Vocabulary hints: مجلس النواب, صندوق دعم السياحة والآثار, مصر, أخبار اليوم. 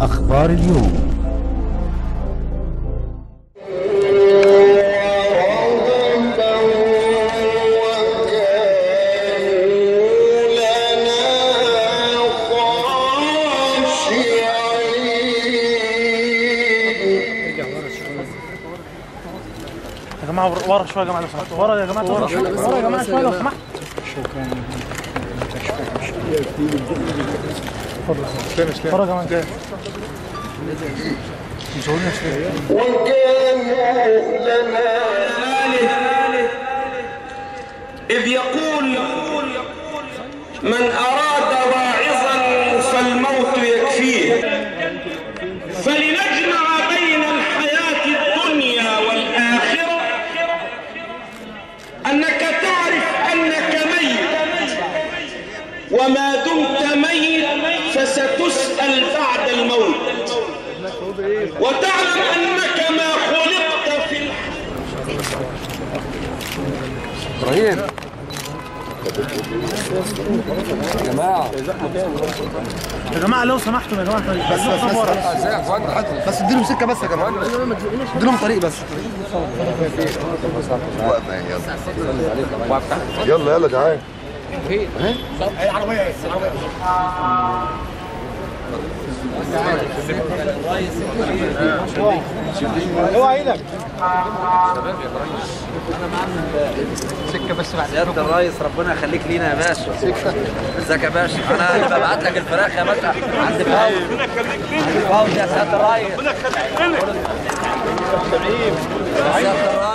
أخبار اليوم. يا جماعة ورا شوية يا جماعة لو سمحت، ورا يا جماعة، ورا شوية، ورا يا جماعة شوية لو سمحت. شكرا. اتفضل. ورا يا جماعة. مزولنا شوية. وكانوا لنا إذ يقول من أراد واعظا فالموت يكفيه، فلنجمع بين الحياة الدنيا والآخرة، أنك تعرف أنك ميت، وما دمت ميت فستسأل بعد الموت، وتعلم أنك ما خلقت في إبراهيم. يا جماعة يا جماعة لو سمحتوا يا جماعة بس اديلهم سكة بس يا جماعة، اديلهم طريق بس. يلا يلا تعالى. العربية اوعى ايدك شباب يا ريس، انا معانا سكه بس بعد يا الريس، ربنا يخليك لينا يا باشا. ازيك يا باشا؟ انا ببعت لك الفراخ يا باشا، عندي فاوز، عندي فاوز يا سياده الريس، ربنا يخليك لنا يا سياده الريس.